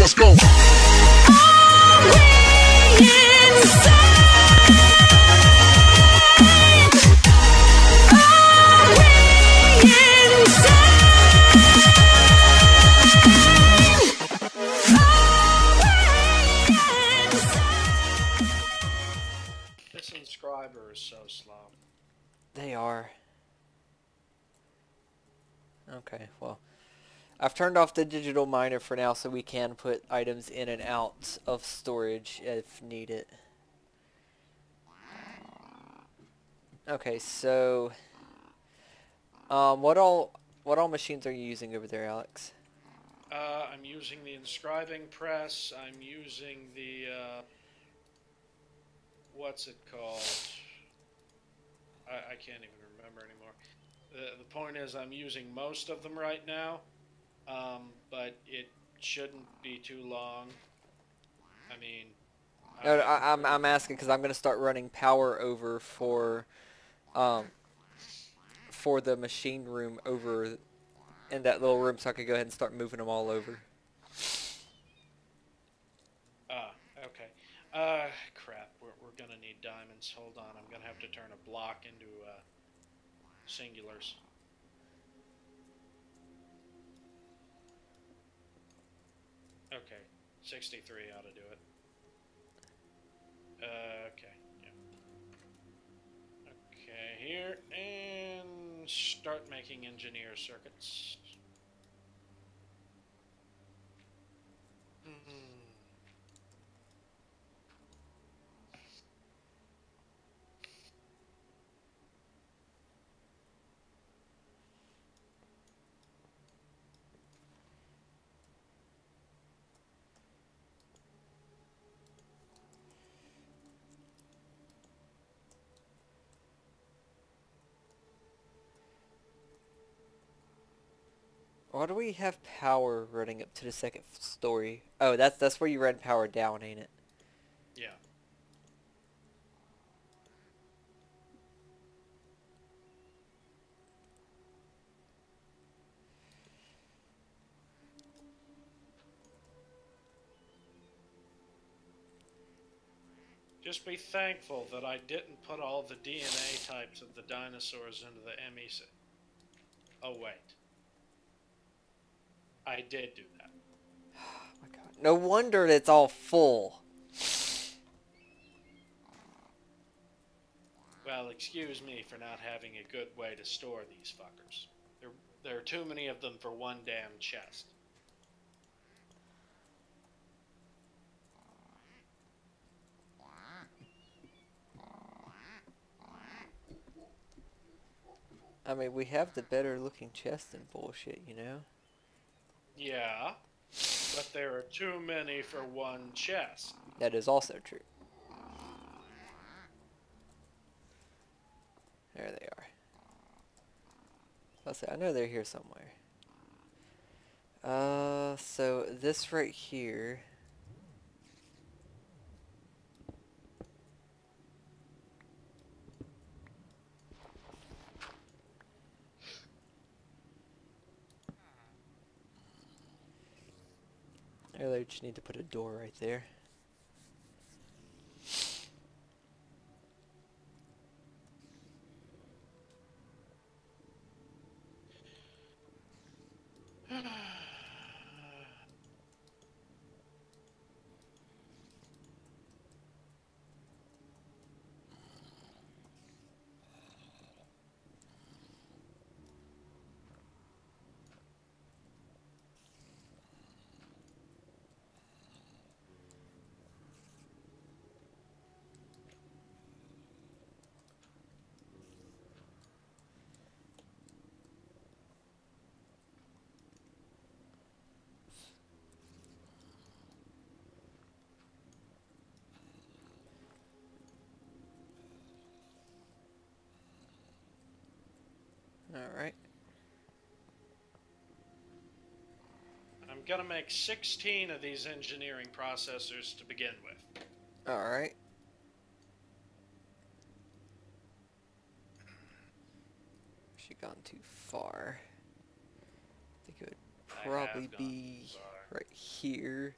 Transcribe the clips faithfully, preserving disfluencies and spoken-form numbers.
Let's go. This inscriber is so slow. They are. Okay, well, I've turned off the digital miner for now so we can put items in and out of storage if needed. Okay, so um, what all what all machines are you using over there, Alex? Uh, I'm using the inscribing press. I'm using the uh, what's it called? I, I can't even remember anymore. The, the point is I'm using most of them right now. Um, but it shouldn't be too long. I mean, I no, I, I'm I'm asking because I'm going to start running power over for, um, for the machine room over in that little room, so I could go ahead and start moving them all over. Ah, uh, okay. Uh, crap. We're we're gonna need diamonds. Hold on, I'm gonna have to turn a block into uh, singulars. Okay, sixty-three ought to do it. Uh, okay, yeah. Okay, here, and start making engineer circuits. Mm-hmm. Why do we have power running up to the second story? Oh, that's that's where you run power down, ain't it? Yeah. Just be thankful that I didn't put all the D N A types of the dinosaurs into the M E system. Oh, wait. I did do that. Oh my God. No wonder it's all full. Well, excuse me for not having a good way to store these fuckers. There, there are too many of them for one damn chest. I mean, we have the better looking chest than bullshit, you know? Yeah, but there are too many for one chest. That is also true. There they are. I'll say, I know they're here somewhere. Uh, so this right here. I just need to put a door right there. Alright. I'm gonna make sixteen of these engineering processors to begin with. Alright. She gone too far. I think it would probably be right here.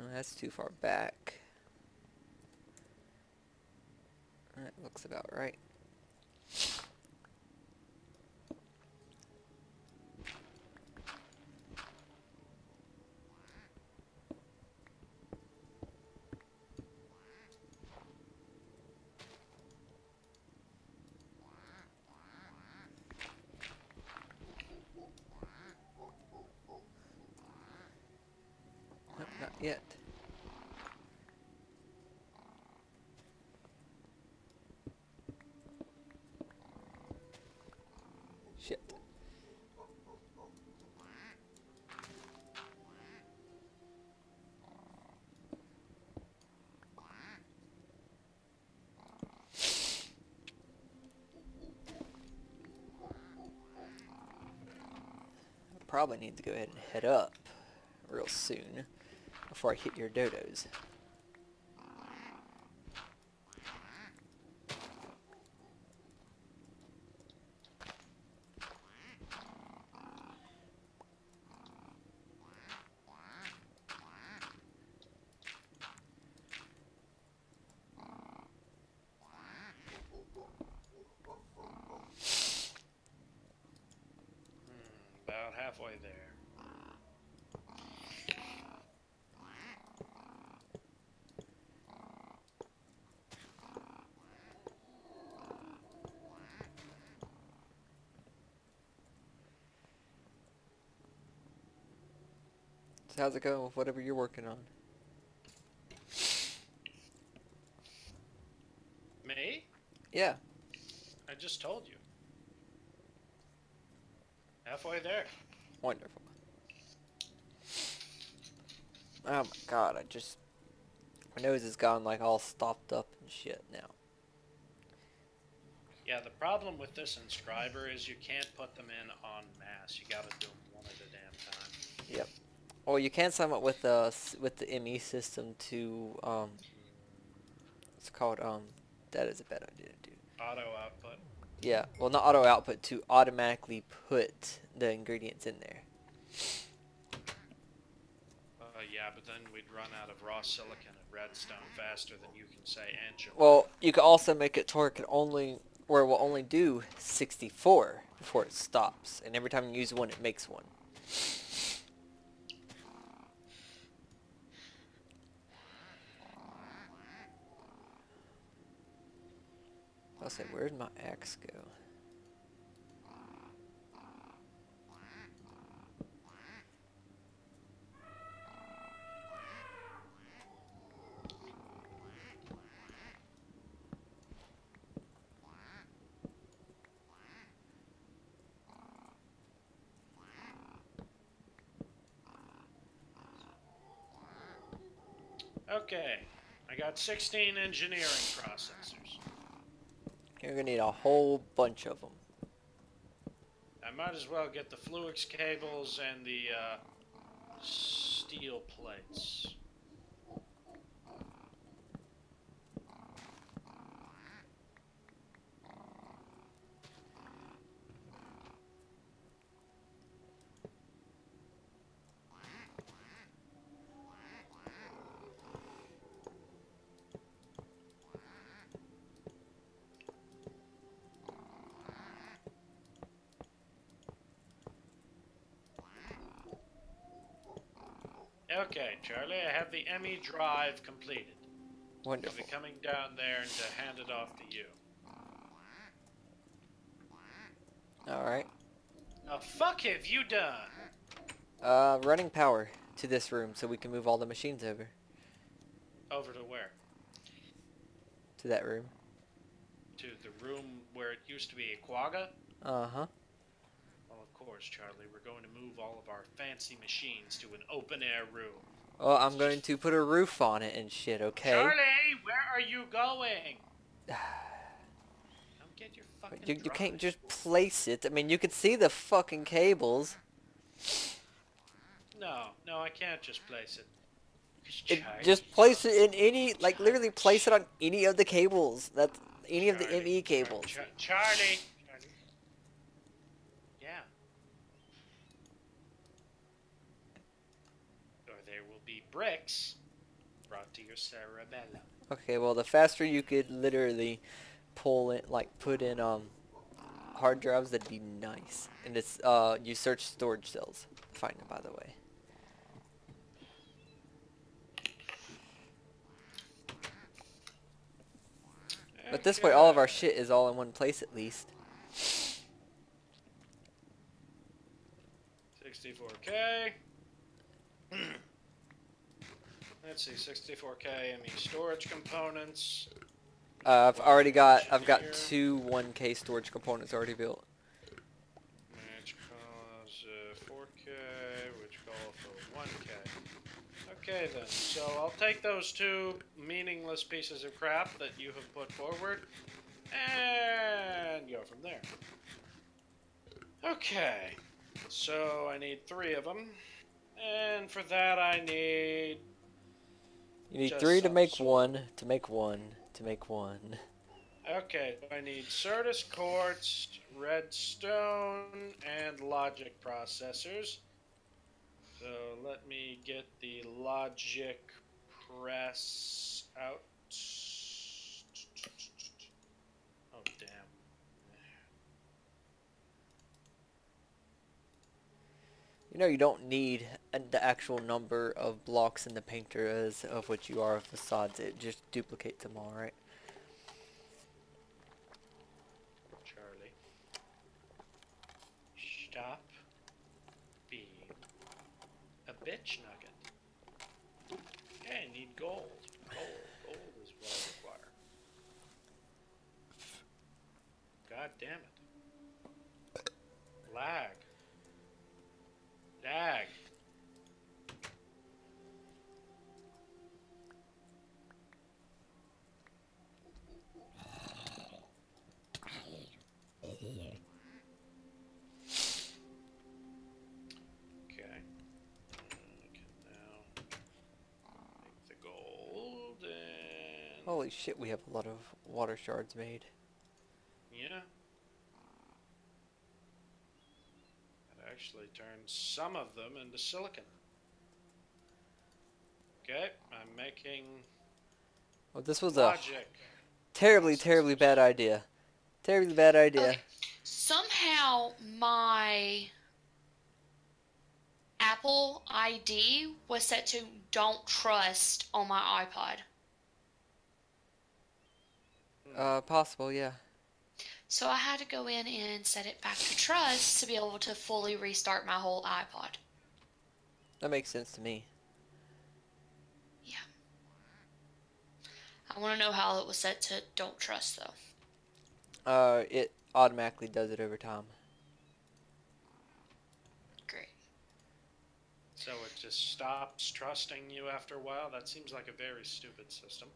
Oh, that's too far back. That looks about right. Yet. Shit. I probably need to go ahead and head up real soon. Before I hit your dodos. About halfway there. So how's it going with whatever you're working on? Me? Yeah. I just told you. Halfway there. Wonderful. Oh my god, I just... my nose has gone like all stopped up and shit now. Yeah, the problem with this inscriber is you can't put them in en masse. You gotta do them one at a damn time. Yep. Or you can sign up with the with the M E system to um, it's called um, that is a bad idea to do. Auto output. Yeah, well, not auto output, to automatically put the ingredients in there. Uh, yeah, but then we'd run out of raw silicon and redstone faster than you can say Angela. Well, you can also make it to where it can only, or it will only do sixty-four before it stops, and every time you use one, it makes one. I'll say, where'd my axe go? Okay, I got sixteen engineering processors. You're going to need a whole bunch of them. I might as well get the flux cables and the uh, steel plates. Okay, Charlie, I have the M E drive completed. Wonderful. I'll be coming down there and uh, hand it off to you. Alright. Now, fuck have you done? Uh, running power to this room so we can move all the machines over. Over to where? To that room. To the room where it used to be a quagga? Uh-huh. Of course, Charlie, we're going to move all of our fancy machines to an open-air room. Well, I'm going to put a roof on it and shit, okay? Charlie, where are you going? Come get your fucking you, you can't just place it. I mean, you can see the fucking cables. No, no, I can't just place it. it just place it in any, like, literally place it on any of the cables. That's any Charlie, of the M E cables. Char Charlie! Bricks brought to your cerebellum. Okay, well, the faster you could literally pull it, like put in um hard drives, that'd be nice. And it's uh you search storage cells. Find them, by the way. But this way, all of our shit is all in one place, at least. sixty-four K. Let's see, sixty-four K M E storage components. Uh, I've already got, I've got two one K storage components already built. Which calls uh, four K, which call for one K. Okay then, so I'll take those two meaningless pieces of crap that you have put forward, and go from there. Okay, so I need three of them, and for that I need... You need three to make one, to make one, to make one. Okay, I need Certus quartz, redstone, and logic processors. So let me get the logic press out. Oh, damn. You know, you don't need the actual number of blocks in the painter as of what you are facades. It just duplicates them all, right? Charlie. Stop being a bitch nugget. Okay, I need gold. Gold. Gold is what I require. God damn it. Lag. Dag. Okay. I can now make the gold and... Holy shit, we have a lot of water shards made. Yeah. Actually turn some of them into silicon. Okay, I'm making... Well, this was logic. a terribly, terribly bad idea. Terribly bad idea. Okay. Somehow my Apple I D was set to don't trust on my iPod. Uh, possible, yeah. So I had to go in and set it back to trust to be able to fully restart my whole iPod. That makes sense to me. Yeah. I want to know how it was set to don't trust, though. Uh, it automatically does it over time. Great. So it just stops trusting you after a while? That seems like a very stupid system.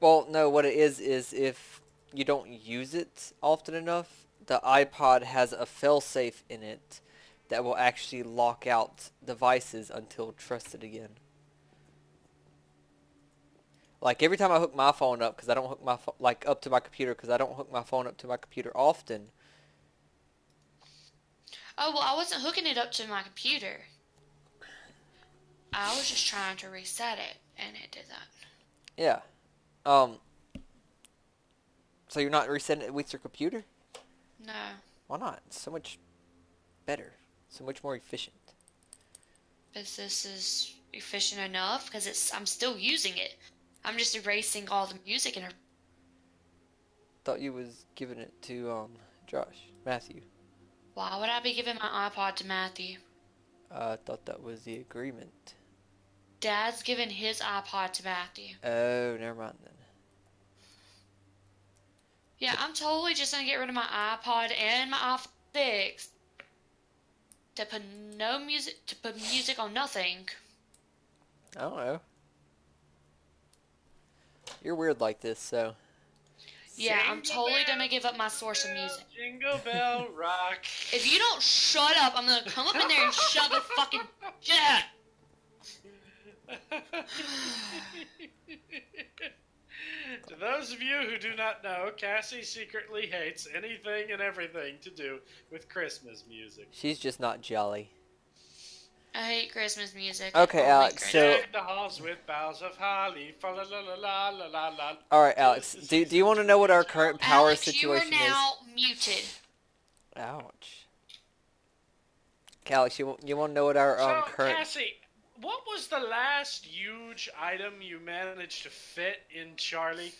Well, no, what it is is if... you don't use it often enough, the iPod has a failsafe in it that will actually lock out devices until trusted again. Like every time I hook my phone up, because I don't hook my phone like up to my computer, because I don't hook my phone up to my computer often. Oh well, I wasn't hooking it up to my computer. I was just trying to reset it, and it did that. Yeah. Um. So you're not resetting it with your computer? No. Why not? It's so much better. So much more efficient. But this is efficient enough because it's I'm still using it. I'm just erasing all the music in her. Thought you was giving it to um Josh. Matthew. Why would I be giving my iPod to Matthew? Uh, I thought that was the agreement. Dad's giving his iPod to Matthew. Oh, never mind then. Yeah, I'm totally just going to get rid of my iPod and my iPhone six to put no music, to put music on nothing. I don't know. You're weird like this, so. Yeah, jingle I'm totally going to give up my source of music. Jingle bell rock. If you don't shut up, I'm going to come up in there and shove a fucking jet. To those of you who do not know, Cassie secretly hates anything and everything to do with Christmas music. She's just not jolly. I hate Christmas music. Okay, Alex. So the halls with boughs of holly. Fa la la la la la la. All right, Alex. Do do you want to know what our current power Alex, situation is? You are now is? muted. Ouch. Okay, Alex, you you want to know what our so, um current? Cassie, what was the last huge item you managed to fit in Charlie?